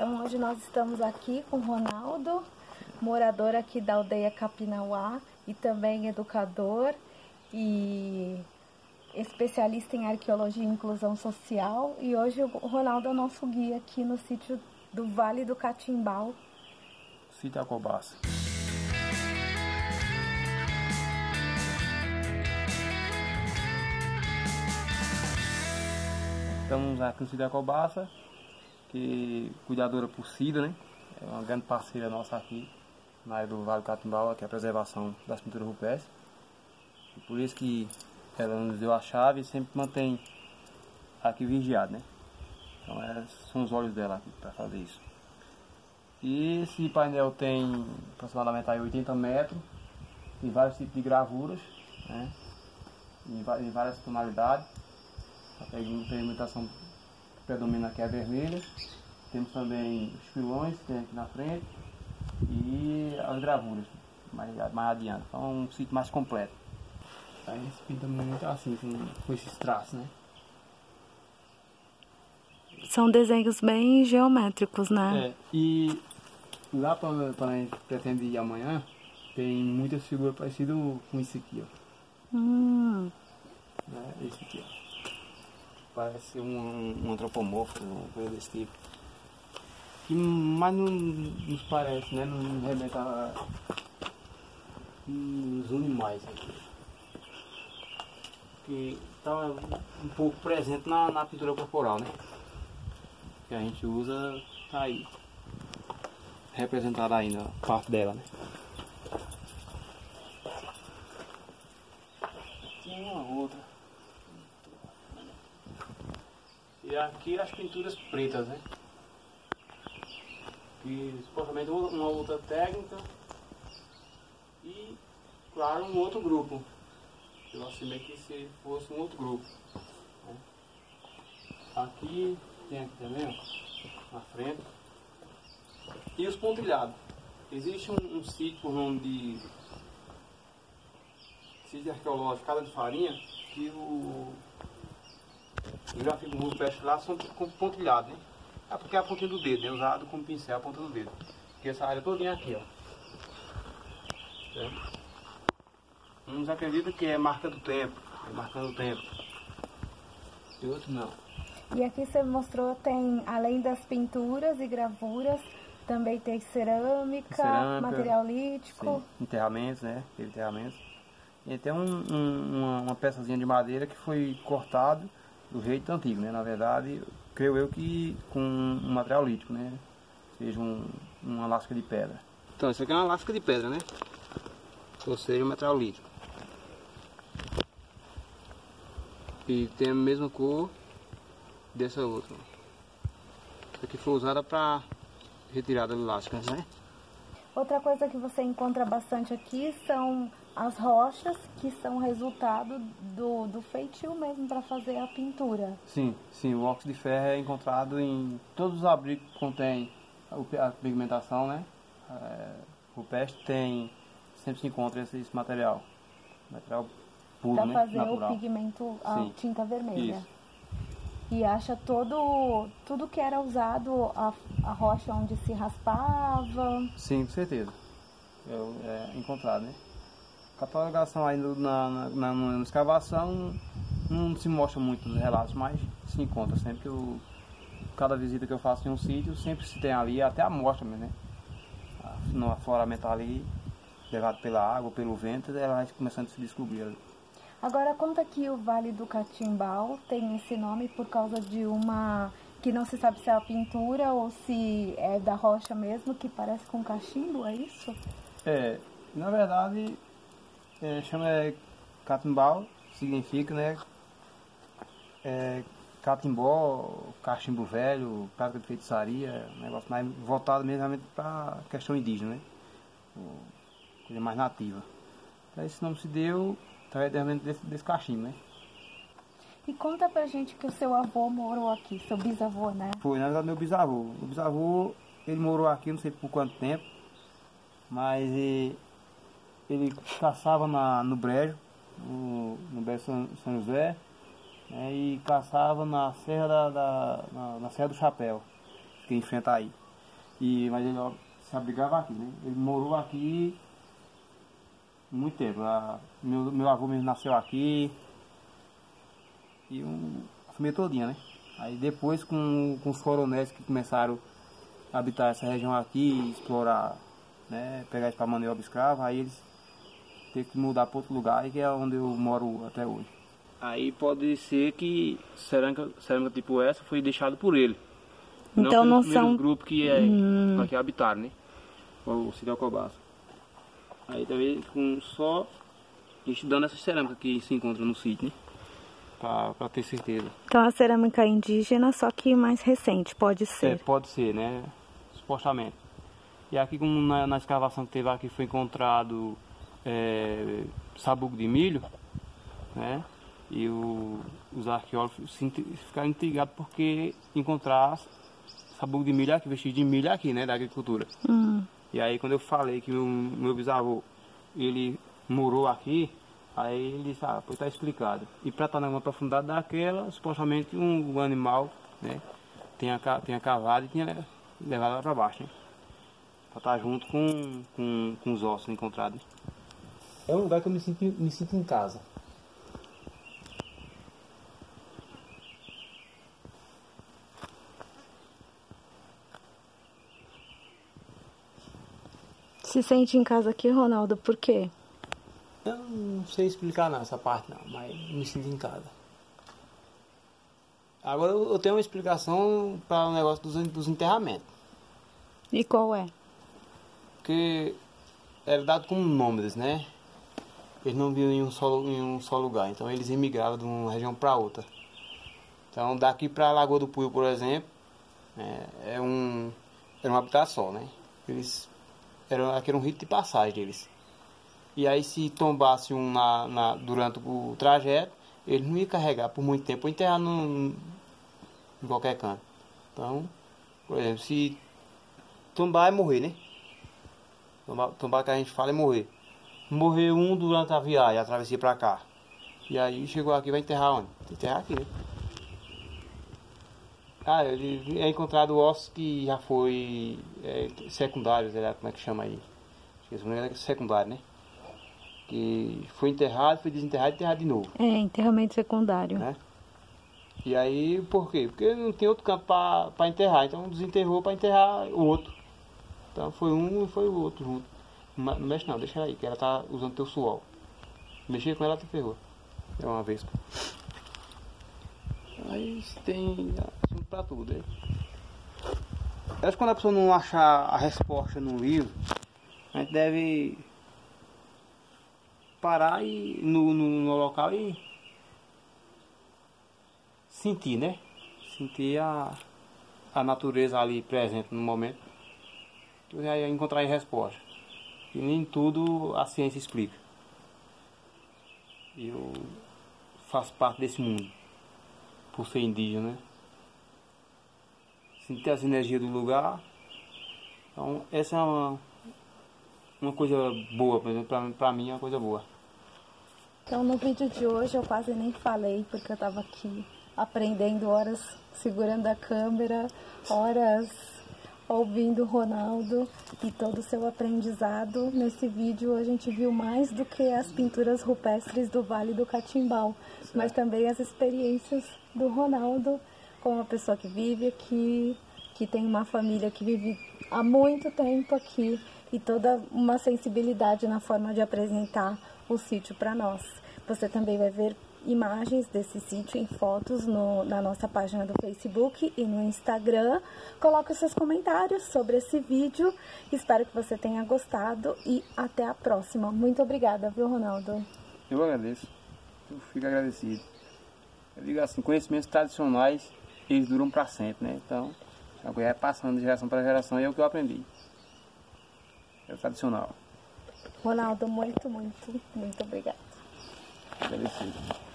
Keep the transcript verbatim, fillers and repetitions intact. Então hoje nós estamos aqui com o Ronaldo, morador aqui da aldeia Kapinawá e também educador e especialista em arqueologia e inclusão social. E hoje o Ronaldo é o nosso guia aqui no sítio do Vale do Catimbau. Sítio Arqueológico. Estamos aqui no Sítio Arqueológico, que é cuidadora por Cida, né? É uma grande parceira nossa aqui na área do Vale do Catimbau, que é a preservação das pinturas rupestres. E por isso que ela nos deu a chave e sempre mantém aqui vigiado, né? Então é, são os olhos dela aqui para fazer isso. E esse painel tem aproximadamente oitenta metros, tem vários tipos de gravuras, né? Em, em várias tonalidades. A pigmentação predomina aqui é a vermelha. Temos também os pilões que tem aqui na frente e as gravuras mais, mais adiante. Então é um sítio mais completo. A gente pinta muito assim, com, com esses traços, né? São desenhos bem geométricos, né? É, e lá para a gente pretende ir amanhã, tem muitas figuras parecidas com isso aqui, ó. Hum. É, esse aqui, ó. Parece um, um antropomorfo, coisa desse tipo. Que mais não nos parece, né? Não remeta a... Nos une mais aqui. Que está um pouco presente na, na pintura corporal, né? Que a gente usa, tá aí. Representada ainda a parte dela, né? Tem uma outra. E aqui as pinturas pretas, né? E supostamente uma outra técnica e, claro, um outro grupo. Eu assinei que se fosse um outro grupo. Aqui, tem aqui também, ó, na frente. E os pontilhados. Existe um, um sítio por nome de Sítio Arqueológico Casa de Farinha, que o... Os grafismos rupestres lá são pontilhados, né? É porque é a ponta do dedo, é usado como pincel a ponta do dedo. Porque essa área toda é aqui, ó. É. Uns acreditam que é marca do tempo, é marcando o tempo. E outros não. E aqui você mostrou, tem, além das pinturas e gravuras, também tem cerâmica, cerâmica material lítico. Sim. Enterramentos, né? Teve enterramentos. E tem um, um, uma, uma peçazinha de madeira que foi cortado do jeito antigo, né? Na verdade, creio eu que com um material lítico, né? Seja um, uma lasca de pedra. Então, isso aqui é uma lasca de pedra, né? Ou seja, um material lítico. E tem a mesma cor dessa outra. Isso aqui foi usada para retirada de lascas, né? Outra coisa que você encontra bastante aqui são as rochas, que são resultado do, do feitio mesmo para fazer a pintura. Sim, sim, o óxido de ferro é encontrado em todos os abrigos que contém a pigmentação, né? É, o peste tem, sempre se encontra esse, esse material, material puro, pra né? Para fazer natural. O pigmento, a sim, tinta vermelha. Isso. E acha todo, tudo que era usado, a, a rocha onde se raspava. Sim, com certeza. Eu, é, encontrado, né? Catalogação ainda na, na, na, na escavação não se mostra muito nos relatos, mas se encontra sempre. Que eu, cada visita que eu faço em um sítio, sempre se tem ali, até a mostra mesmo, né? No afloramento ali, levado pela água, pelo vento, ela vai começando a se descobrir ali. Agora conta que o Vale do Catimbau tem esse nome por causa de uma... que não se sabe se é a pintura ou se é da rocha mesmo, que parece com cachimbo, é isso? É, na verdade... É, chama Catimbau, significa, né, é, catimbó, cachimbo velho, prática de feitiçaria, um negócio mais voltado mesmo para a questão indígena, né, coisa mais nativa. Então esse nome se deu através desse, desse cachimbo, né. E conta pra gente que o seu avô morou aqui, seu bisavô, né? Foi, na verdade, meu bisavô. O bisavô, ele morou aqui, não sei por quanto tempo, mas... E, ele caçava na, no Brejo, no, no Brejo São, São José, né, e caçava na Serra, da, da, na, na Serra do Chapéu, que enfrenta aí. E, mas ele ó, se abrigava aqui, né? Ele morou aqui muito tempo. A, meu, meu avô mesmo nasceu aqui. E um, a família todinha, né? Aí depois com, com os coronéis que começaram a habitar essa região aqui, explorar, né? Pegar isso para maniobra escrava, aí eles teve que mudar para outro lugar, que é onde eu moro até hoje. Aí pode ser que cerâmica, cerâmica tipo essa foi deixada por ele. Então não, não são... grupo que é hum. que habitaram, né? O Sítio Cobaça. Aí talvez com só estudando essa cerâmica que se encontra no sítio, né? Para ter certeza. Então a cerâmica indígena, só que mais recente, pode ser? É, pode ser, né? Supostamente. E aqui, como na, na escavação que teve aqui, foi encontrado... É, sabugo de milho, né? E o, os arqueólogos se, ficaram intrigados porque encontraram sabugo de milho aqui, vestido de milho aqui, né? Da agricultura. Uhum. E aí quando eu falei que meu, meu bisavô, ele morou aqui, aí ele disse, ah, pois tá explicado. E para estar numa profundidade daquela, supostamente um, um animal, né? Tinha, tinha cavado e tinha levado lá para baixo, né? Para estar junto com, com, com os ossos encontrados. É um lugar que eu me sinto, me sinto em casa. Se sente em casa aqui, Ronaldo, por quê? Eu não sei explicar não, essa parte não, mas me sinto em casa. Agora eu tenho uma explicação para o negócio dos, dos enterramentos. E qual é? Porque era dado como nomes, né? Eles não viviam em um só, em um só lugar, então eles imigravam de uma região para outra. Então daqui para a Lagoa do Puyo, por exemplo, é, é um era um habitat só, né? Eles eram aquele era um rito de passagem deles. E aí se tombasse um na, na durante o trajeto, eles não iam carregar por muito tempo, ou enterrar num, em qualquer canto. Então, por exemplo, se tombar é morrer, né? Tombar, tombar que a gente fala é morrer. Morreu um durante a viagem, a travessia pra cá. E aí chegou aqui, vai enterrar onde? Vai enterrar aqui, né? Ah, ele é encontrado ossos que já foi é, secundário, sei lá como é que chama aí. Esqueci, não é secundário, né? Que foi enterrado, foi desenterrado e enterrado de novo. É, enterramento secundário. Né? E aí, por quê? Porque não tem outro campo pra, pra enterrar, então desenterrou pra enterrar o outro. Então foi um e foi o outro junto. Não mexe não, deixa ela aí, que ela tá usando teu suor. Mexer com ela te ferrou. É uma vespa. Aí tem assunto pra tudo, hein? Eu acho que quando a pessoa não achar a resposta no livro, a gente deve parar e, no, no, no local e sentir, né? Sentir a, a natureza ali presente no momento. E aí encontrar a resposta. E nem tudo a ciência explica. Eu faço parte desse mundo, por ser indígena, né? Sentir as energias do lugar. Então, essa é uma, uma coisa boa, por exemplo, pra mim é uma coisa boa. Então, no vídeo de hoje eu quase nem falei, porque eu tava aqui aprendendo horas, segurando a câmera, horas... ouvindo o Ronaldo e todo o seu aprendizado. Nesse vídeo a gente viu mais do que as pinturas rupestres do Vale do Catimbau, mas também as experiências do Ronaldo como uma pessoa que vive aqui, que tem uma família que vive há muito tempo aqui e toda uma sensibilidade na forma de apresentar o sítio para nós. Você também vai ver imagens desse sítio em fotos no, na nossa página do Facebook e no Instagram. Coloque os seus comentários sobre esse vídeo. Espero que você tenha gostado e até a próxima. Muito obrigada, viu, Ronaldo? Eu agradeço. Eu fico agradecido. Eu digo assim, conhecimentos tradicionais, eles duram para sempre, né? Então, agora é passando de geração para geração e é o que eu aprendi. É tradicional. Ronaldo, muito, muito, muito obrigado. Agradecido.